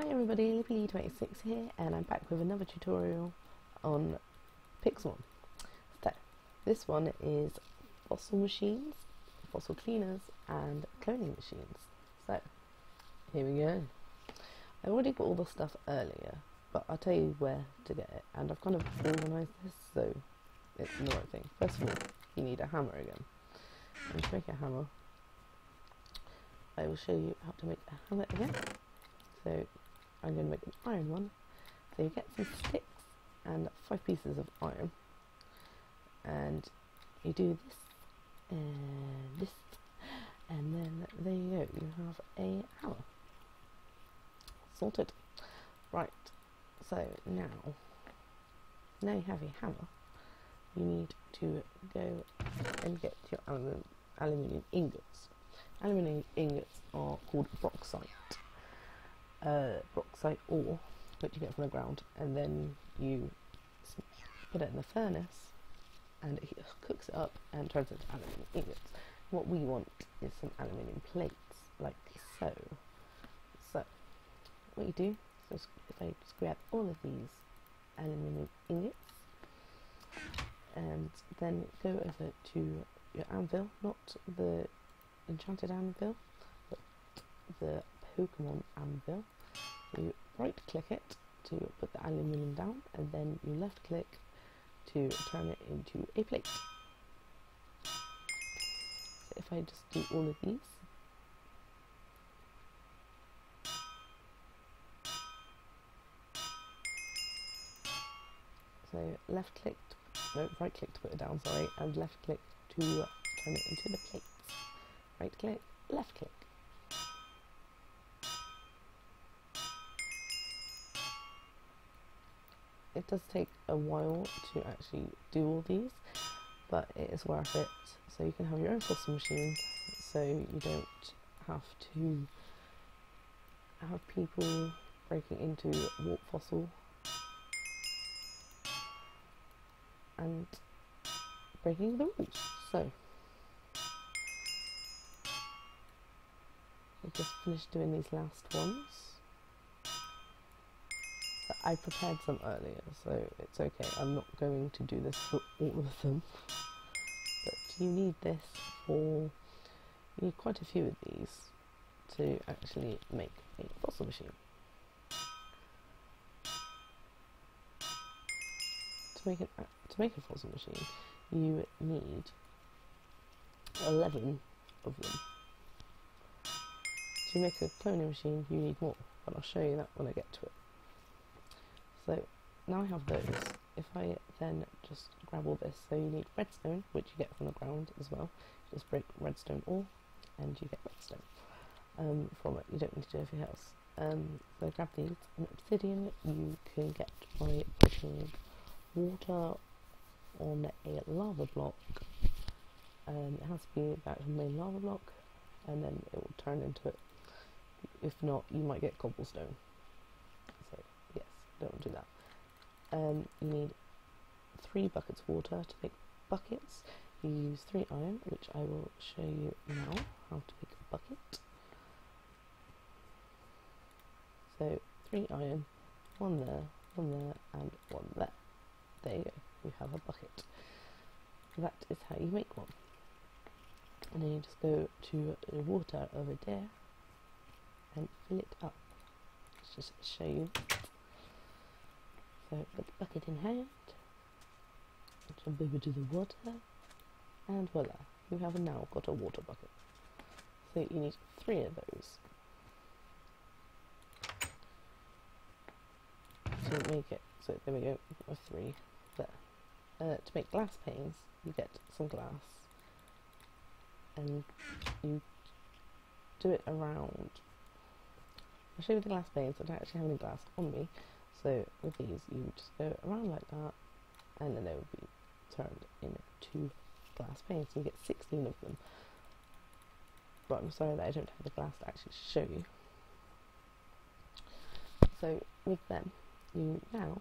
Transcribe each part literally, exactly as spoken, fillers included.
Hi everybody, Lippylee twenty-six here, and I'm back with another tutorial on Pixelmon. So, this one is fossil machines, fossil cleaners, and cloning machines. So, here we go. I already got all the stuff earlier, but I'll tell you where to get it, and I've kind of organised this so it's the right thing. First of all, you need a hammer again. And to make a hammer, I will show you how to make a hammer again. So I'm going to make an iron one. So you get some sticks and five pieces of iron, and you do this and this, and then there you go, you have a hammer. Sorted. Right, so now, now you have a hammer, you need to go and get your alum aluminium ingots. Aluminium ingots are called bauxite. Uh, bauxite ore, which you get from the ground, and then you put it in the furnace and it cooks it up and turns it into aluminium ingots. What we want is some aluminium plates, like so. So, what you do, so if I just grab all of these aluminium ingots and then go over to your anvil, not the enchanted anvil, but the Pokemon Anvil. So you right click it to put the aluminium down, and then you left click to turn it into a plate. So if I just do all of these, so left click, no, right click to put it down, sorry, and left click to turn it into the plates. Right click, left click. It does take a while to actually do all these, but it is worth it, so you can have your own fossil machine, so you don't have to have people breaking into warp fossil and breaking the rules. So I just finished doing these last ones. I prepared some earlier, so it's okay. I'm not going to do this for all of them, but you need this for, you need quite a few of these to actually make a fossil machine. To make an to make a fossil machine, you need eleven of them. To make a cloning machine, you need more, but I'll show you that when I get to it. So now I have those. If I then just grab all this, so you need redstone, which you get from the ground as well. Just break redstone ore, and you get redstone um, from it. You don't need to do anything else. Um, so grab these. An obsidian you can get by putting water on a lava block. Um, it has to be the actual main lava block, and then it will turn into it. If not, you might get cobblestone. Don't do that. Um, you need three buckets of water to make buckets. You use three iron, which I will show you now how to make a bucket. So three iron, one there, one there, and one there. There you go. You have a bucket. That is how you make one. And then you just go to the water over there and fill it up. Let's just show you. So put the bucket in hand, jump over to the water, and voila, you have now got a water bucket. So you need three of those to make it. So there we go, or three there. Uh, to make glass panes, you get some glass, and you do it around. I'll show you the glass panes. I don't actually have any glass on me. So with these, you just go around like that, and then they will be turned into glass panes. So you get sixteen of them. But I'm sorry that I don't have the glass to actually show you. So with them, you now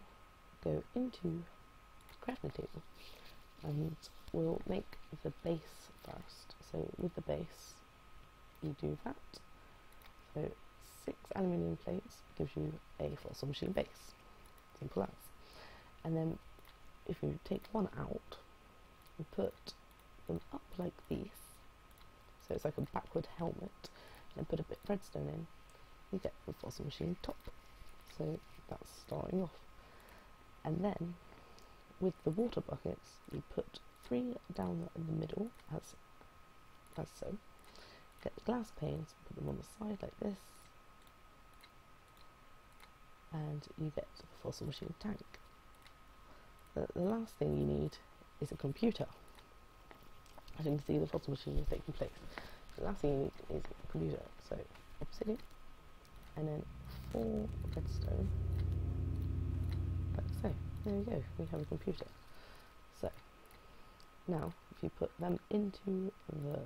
go into the crafting table, and we'll make the base first. So with the base, you do that. So six aluminium plates gives you a fossil machine base. Simple as. And then if you take one out, you put them up like these, so it's like a backward helmet, and put a bit of redstone in, you get the fossil machine top. So that's starting off. And then with the water buckets, you put three down in the middle, as, as so. Get the glass panes, put them on the side like this, and you get the fossil machine tank. The, the last thing you need is a computer. As you can see, the fossil machine is taking place. The last thing you need is a computer. So obsidian, and then four redstone, like so. There you go, we have a computer. So now, if you put them into the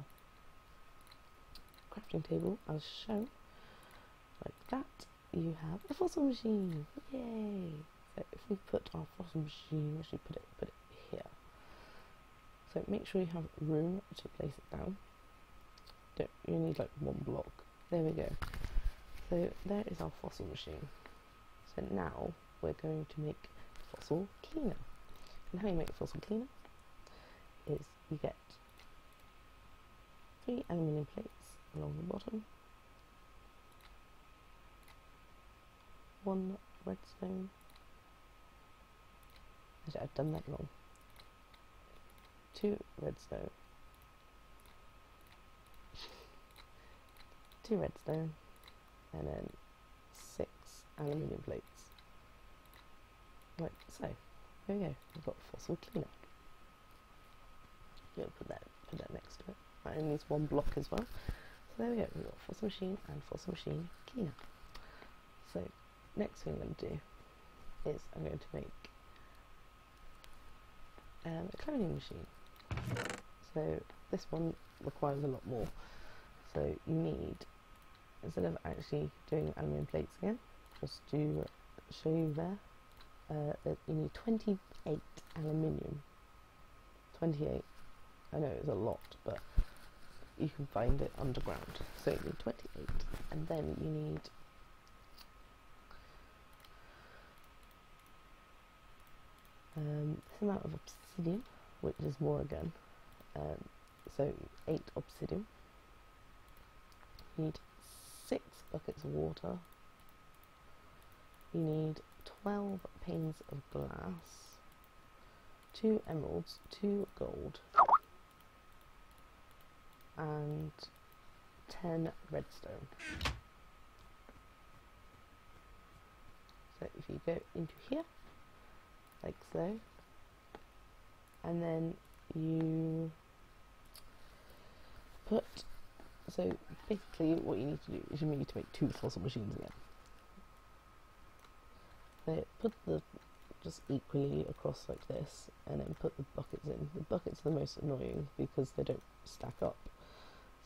crafting table as shown, like that, you have a fossil machine. Yay! So if we put our fossil machine, we should put it put it here. So make sure you have room to place it down. Don't, you need like one block. There we go. So there is our fossil machine. So now we're going to make fossil cleaner. And how you make a fossil cleaner is you get three aluminium plates along the bottom, one redstone. Actually, I've done that wrong. Two redstone, two redstone, and then six aluminium plates. Like so. There we go. We've got fossil cleaner. Yeah, put that put that next to it. Right, and there's one block as well. So there we go. We've got fossil machine and fossil machine cleaner. So next thing I'm going to do is I'm going to make um, a cloning machine. So this one requires a lot more. So you need, instead of actually doing aluminium plates again, just to show you there, uh, that you need twenty-eight aluminium. twenty-eight. I know it's a lot, but you can find it underground. So you need twenty-eight, and then you need um, this amount of obsidian, which is more again. Um, so eight obsidian. You need six buckets of water. You need twelve panes of glass, two emeralds, two gold, and ten redstone. So if you go into here, like so, and then you put, so basically what you need to do is you need to make two fossil machines again. So put the just equally across like this, and then put the buckets in. The buckets are the most annoying because they don't stack up.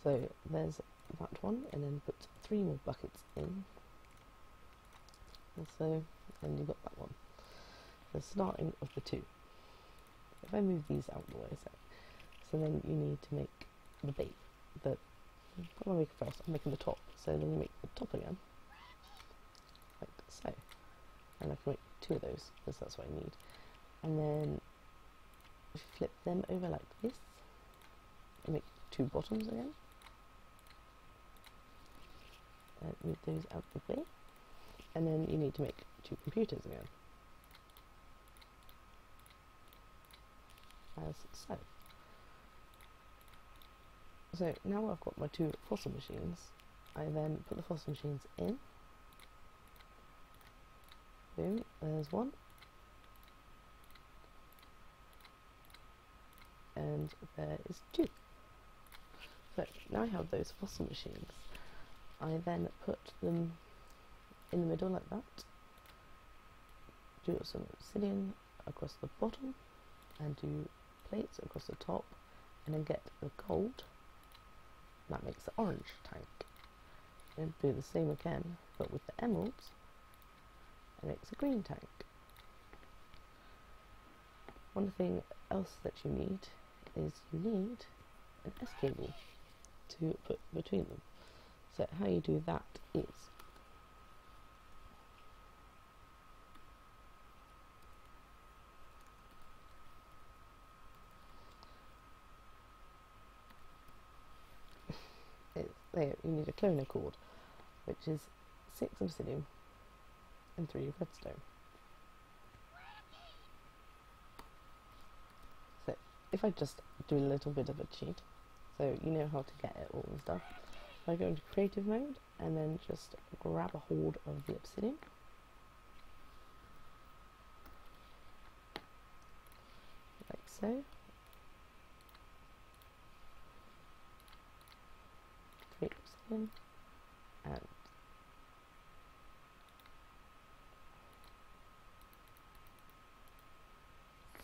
So there's that one, and then put three more buckets in. And so, and you've got that one. The starting of the two. If I move these out of the way, so, so then you need to make the base. The what am I making first? I'm making the top. So then you make the top again, like so. And I can make two of those because that's what I need. And then flip them over like this, and make two bottoms again. And move those out of the way, and then you need to make two computers again, as so. So now I've got my two fossil machines. I then put the fossil machines in. Boom, there's one. And there is two. So now I have those fossil machines. I then put them in the middle like that. Do some obsidian across the bottom, and do plates across the top, and then get the gold. That makes the orange tank. And do the same again, but with the emeralds. It makes a green tank. One thing else that you need is you need an S cable to put between them. So how you do that is There, you need a clone accord, which is six obsidian and three redstone. So, if I just do a little bit of a cheat, so you know how to get it all and stuff, if I go into creative mode and then just grab a hoard of the obsidian, like so. And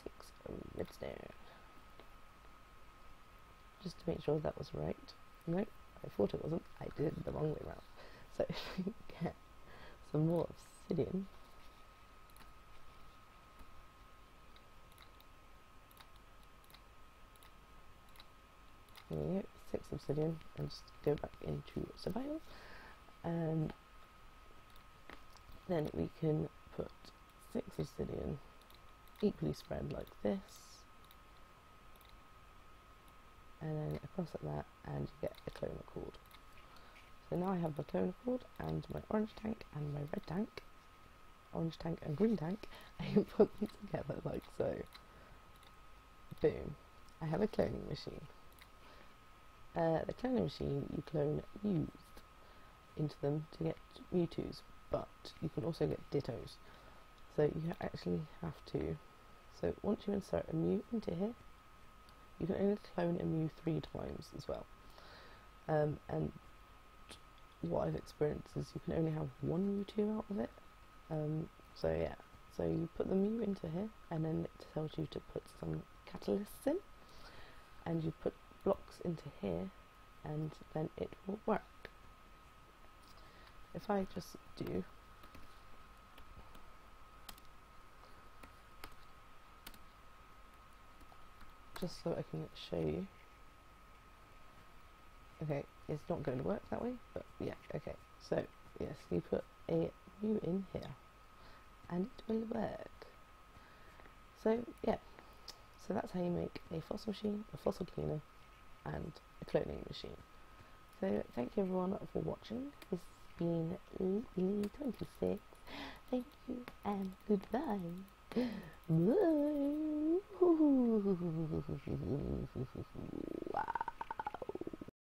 six redstone. Just to make sure that was right. No, I thought it wasn't. I did it the wrong way around. So if we get some more obsidian. There six obsidian, and just go back into survival, and then we can put six obsidian equally spread like this, and then across at that, and you get a clone accord. So now I have my clone accord, and my orange tank, and my red tank, orange tank and green tank, I can put them together like so. Boom. I have a cloning machine. Uh, the cloning machine, you clone Mews into them to get Mewtwo's, but you can also get Dittos. So you actually have to. So once you insert a Mew into here, you can only clone a Mew three times as well. Um, and what I've experienced is you can only have one Mewtwo out of it. Um, so yeah, so you put the Mew into here, and then it tells you to put some catalysts in, and you put blocks into here, and then it will work. If I just do just so I can show you. Okay, it's not going to work that way, but yeah, okay. So yes, you put a Mew in here and it will work. So yeah, so that's how you make a fossil machine, a fossil cleaner, and a cloning machine. So thank you everyone for watching. This has been Lippylee twenty-six. Thank you and goodbye. Bye.